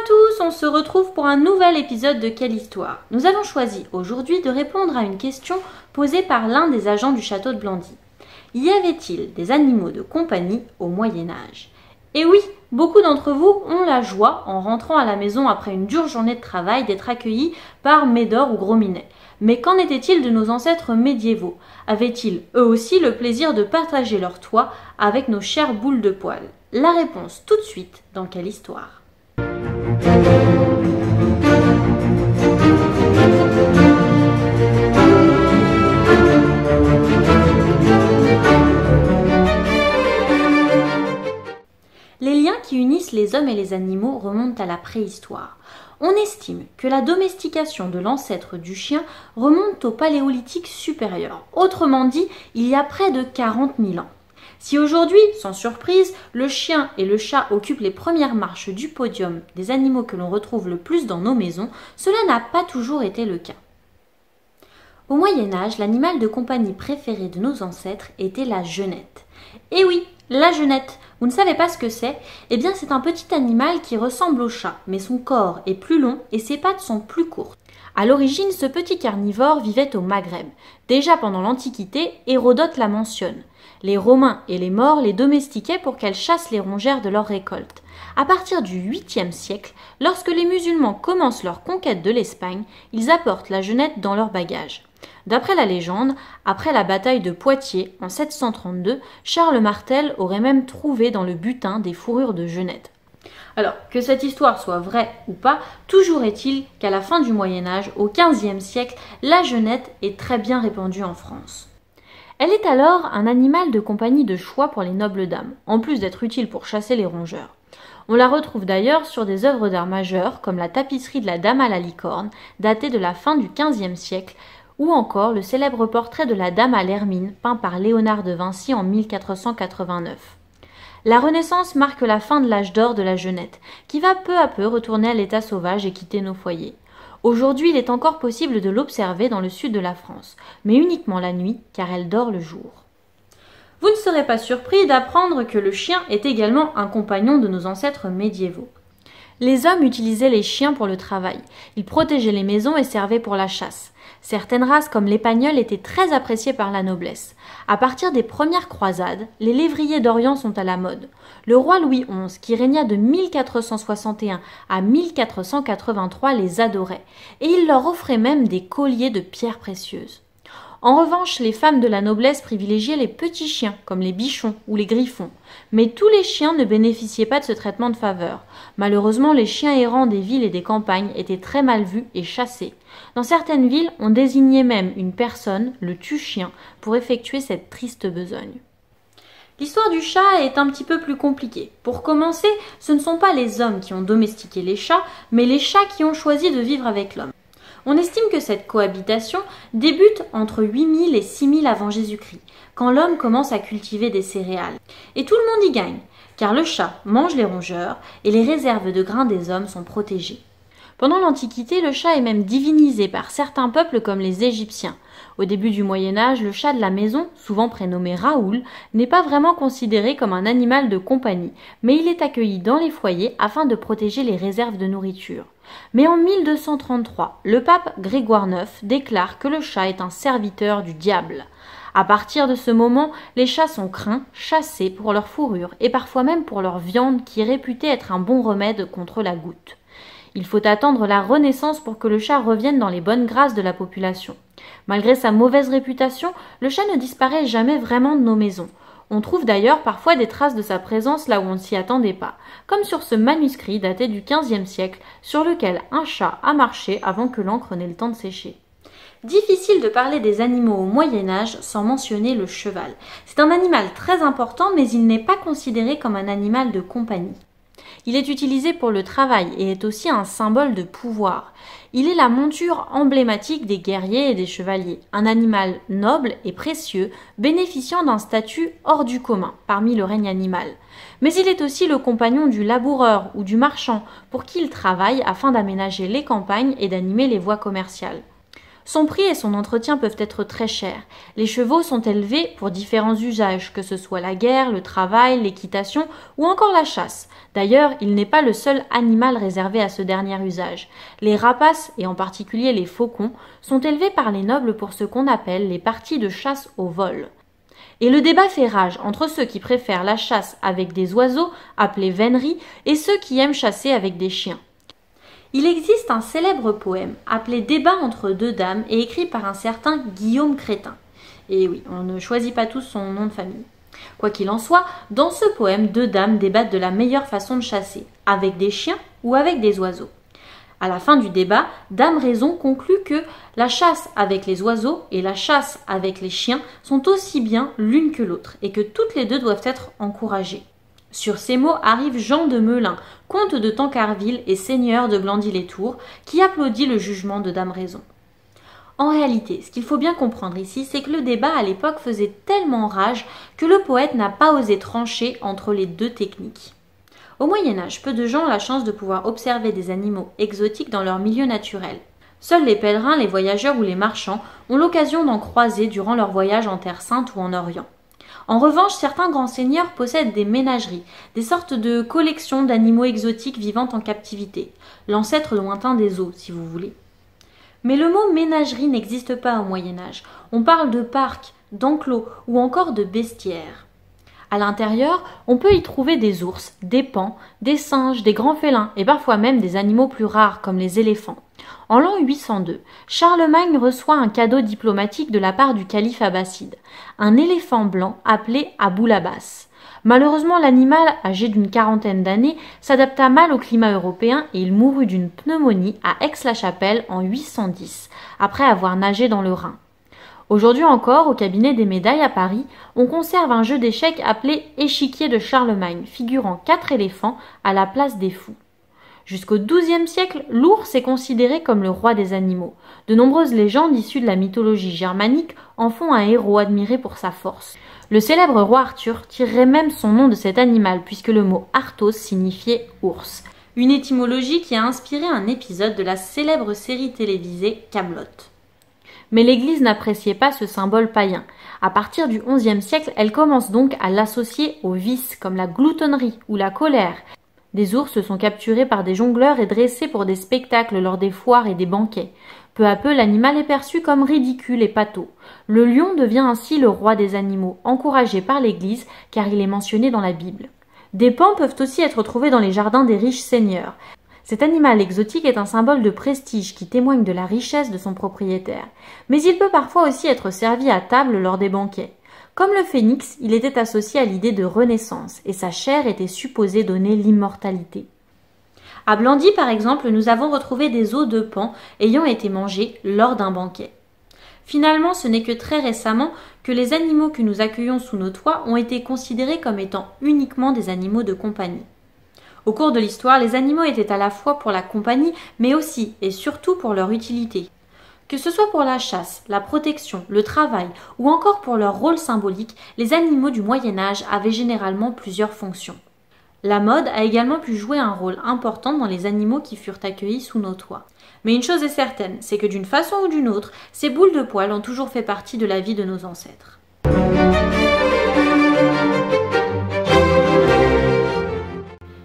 à tous, on se retrouve pour un nouvel épisode de Quelle Histoire. Nous avons choisi aujourd'hui de répondre à une question posée par l'un des agents du château de Blandy. Y avait-il des animaux de compagnie au Moyen-Âge? Et oui, beaucoup d'entre vous ont la joie, en rentrant à la maison après une dure journée de travail, d'être accueillis par Médor ou Gros Minet. Mais qu'en était-il de nos ancêtres médiévaux? Avaient-ils eux aussi le plaisir de partager leur toit avec nos chères boules de poils? La réponse tout de suite dans Quelle Histoire? Les liens qui unissent les hommes et les animaux remontent à la préhistoire. On estime que la domestication de l'ancêtre du chien remonte au Paléolithique supérieur, autrement dit, il y a près de 40 000 ans. Si aujourd'hui, sans surprise, le chien et le chat occupent les premières marches du podium des animaux que l'on retrouve le plus dans nos maisons, cela n'a pas toujours été le cas. Au Moyen-Âge, l'animal de compagnie préféré de nos ancêtres était la genette. Et oui, la genette, vous ne savez pas ce que c'est? Eh bien, c'est un petit animal qui ressemble au chat, mais son corps est plus long et ses pattes sont plus courtes. À l'origine, ce petit carnivore vivait au Maghreb. Déjà pendant l'Antiquité, Hérodote la mentionne. Les Romains et les Maures les domestiquaient pour qu'elles chassent les rongères de leurs récoltes. À partir du 8e siècle, lorsque les musulmans commencent leur conquête de l'Espagne, ils apportent la genette dans leur bagage. D'après la légende, après la bataille de Poitiers en 732, Charles Martel aurait même trouvé dans le butin des fourrures de genêtes. Alors, que cette histoire soit vraie ou pas, toujours est-il qu'à la fin du Moyen-Âge, au XVe siècle, la genette est très bien répandue en France. Elle est alors un animal de compagnie de choix pour les nobles dames, en plus d'être utile pour chasser les rongeurs. On la retrouve d'ailleurs sur des œuvres d'art majeures comme la tapisserie de la Dame à la licorne, datée de la fin du XVe siècle, ou encore le célèbre portrait de la Dame à l'hermine, peint par Léonard de Vinci en 1489. La Renaissance marque la fin de l'âge d'or de la genette, qui va peu à peu retourner à l'état sauvage et quitter nos foyers. Aujourd'hui, il est encore possible de l'observer dans le sud de la France, mais uniquement la nuit, car elle dort le jour. Vous ne serez pas surpris d'apprendre que le chien est également un compagnon de nos ancêtres médiévaux. Les hommes utilisaient les chiens pour le travail, ils protégeaient les maisons et servaient pour la chasse. Certaines races comme l'épagnol étaient très appréciées par la noblesse. À partir des premières croisades, les lévriers d'Orient sont à la mode. Le roi Louis XI, qui régna de 1461 à 1483, les adorait, et il leur offrait même des colliers de pierres précieuses. En revanche, les femmes de la noblesse privilégiaient les petits chiens, comme les bichons ou les griffons. Mais tous les chiens ne bénéficiaient pas de ce traitement de faveur. Malheureusement, les chiens errants des villes et des campagnes étaient très mal vus et chassés. Dans certaines villes, on désignait même une personne, le tue-chien, pour effectuer cette triste besogne. L'histoire du chat est un petit peu plus compliquée. Pour commencer, ce ne sont pas les hommes qui ont domestiqué les chats, mais les chats qui ont choisi de vivre avec l'homme. On estime que cette cohabitation débute entre 8000 et 6000 avant Jésus-Christ, quand l'homme commence à cultiver des céréales. Et tout le monde y gagne, car le chat mange les rongeurs et les réserves de grains des hommes sont protégées. Pendant l'Antiquité, le chat est même divinisé par certains peuples comme les Égyptiens. Au début du Moyen-Âge, le chat de la maison, souvent prénommé Raoul, n'est pas vraiment considéré comme un animal de compagnie, mais il est accueilli dans les foyers afin de protéger les réserves de nourriture. Mais en 1233, le pape Grégoire IX déclare que le chat est un serviteur du diable. À partir de ce moment, les chats sont craints, chassés pour leur fourrure et parfois même pour leur viande qui est réputée être un bon remède contre la goutte. Il faut attendre la Renaissance pour que le chat revienne dans les bonnes grâces de la population. Malgré sa mauvaise réputation, le chat ne disparaît jamais vraiment de nos maisons. On trouve d'ailleurs parfois des traces de sa présence là où on ne s'y attendait pas, comme sur ce manuscrit daté du XVe siècle, sur lequel un chat a marché avant que l'encre n'ait le temps de sécher. Difficile de parler des animaux au Moyen-Âge sans mentionner le cheval. C'est un animal très important, mais il n'est pas considéré comme un animal de compagnie. Il est utilisé pour le travail et est aussi un symbole de pouvoir. Il est la monture emblématique des guerriers et des chevaliers, un animal noble et précieux, bénéficiant d'un statut hors du commun parmi le règne animal. Mais il est aussi le compagnon du laboureur ou du marchand, pour qui il travaille afin d'aménager les campagnes et d'animer les voies commerciales. Son prix et son entretien peuvent être très chers. Les chevaux sont élevés pour différents usages, que ce soit la guerre, le travail, l'équitation ou encore la chasse. D'ailleurs, il n'est pas le seul animal réservé à ce dernier usage. Les rapaces, et en particulier les faucons, sont élevés par les nobles pour ce qu'on appelle les parties de chasse au vol. Et le débat fait rage entre ceux qui préfèrent la chasse avec des oiseaux, appelés véneries, et ceux qui aiment chasser avec des chiens. Il existe un célèbre poème appelé « Débat entre deux dames » et écrit par un certain Guillaume Crétin. Et oui, on ne choisit pas tous son nom de famille. Quoi qu'il en soit, dans ce poème, deux dames débattent de la meilleure façon de chasser, avec des chiens ou avec des oiseaux. À la fin du débat, Dame Raison conclut que la chasse avec les oiseaux et la chasse avec les chiens sont aussi bien l'une que l'autre et que toutes les deux doivent être encouragées. Sur ces mots arrive Jean de Melun, comte de Tancarville et seigneur de Blandy-les-Tours, qui applaudit le jugement de Dame Raison. En réalité, ce qu'il faut bien comprendre ici, c'est que le débat à l'époque faisait tellement rage que le poète n'a pas osé trancher entre les deux techniques. Au Moyen-Âge, peu de gens ont la chance de pouvoir observer des animaux exotiques dans leur milieu naturel. Seuls les pèlerins, les voyageurs ou les marchands ont l'occasion d'en croiser durant leur voyage en Terre Sainte ou en Orient. En revanche, certains grands seigneurs possèdent des ménageries, des sortes de collections d'animaux exotiques vivant en captivité, l'ancêtre lointain des zoos, si vous voulez. Mais le mot ménagerie n'existe pas au Moyen-Âge. On parle de parcs, d'enclos ou encore de bestiaires. À l'intérieur, on peut y trouver des ours, des paons, des singes, des grands félins et parfois même des animaux plus rares comme les éléphants. En l'an 802, Charlemagne reçoit un cadeau diplomatique de la part du calife abbasside, un éléphant blanc appelé Aboul Abbas. Malheureusement, l'animal, âgé d'une quarantaine d'années, s'adapta mal au climat européen et il mourut d'une pneumonie à Aix-la-Chapelle en 810, après avoir nagé dans le Rhin. Aujourd'hui encore, au cabinet des médailles à Paris, on conserve un jeu d'échecs appelé « échiquier de Charlemagne » figurant 4 éléphants à la place des fous. Jusqu'au XIIe siècle, l'ours est considéré comme le roi des animaux. De nombreuses légendes issues de la mythologie germanique en font un héros admiré pour sa force. Le célèbre roi Arthur tirerait même son nom de cet animal puisque le mot « arthos » signifiait « ours », une étymologie qui a inspiré un épisode de la célèbre série télévisée Camelot. Mais l'Église n'appréciait pas ce symbole païen. À partir du XIe siècle, elle commence donc à l'associer aux vices comme la gloutonnerie ou la colère. Des ours sont capturés par des jongleurs et dressés pour des spectacles lors des foires et des banquets. Peu à peu, l'animal est perçu comme ridicule et pâteau. Le lion devient ainsi le roi des animaux, encouragé par l'Église car il est mentionné dans la Bible. Des paons peuvent aussi être trouvés dans les jardins des riches seigneurs. Cet animal exotique est un symbole de prestige qui témoigne de la richesse de son propriétaire. Mais il peut parfois aussi être servi à table lors des banquets. Comme le phénix, il était associé à l'idée de Renaissance et sa chair était supposée donner l'immortalité. À Blandy, par exemple, nous avons retrouvé des os de paon ayant été mangés lors d'un banquet. Finalement, ce n'est que très récemment que les animaux que nous accueillons sous nos toits ont été considérés comme étant uniquement des animaux de compagnie. Au cours de l'histoire, les animaux étaient à la fois pour la compagnie, mais aussi et surtout pour leur utilité. Que ce soit pour la chasse, la protection, le travail ou encore pour leur rôle symbolique, les animaux du Moyen-Âge avaient généralement plusieurs fonctions. La mode a également pu jouer un rôle important dans les animaux qui furent accueillis sous nos toits. Mais une chose est certaine, c'est que d'une façon ou d'une autre, ces boules de poils ont toujours fait partie de la vie de nos ancêtres.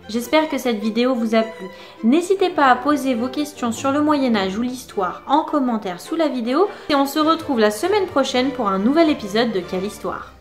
J'espère que cette vidéo vous a plu. N'hésitez pas à poser vos questions sur le Moyen-Âge ou l'histoire en commentaire sous la vidéo et on se retrouve la semaine prochaine pour un nouvel épisode de Quelle Histoire.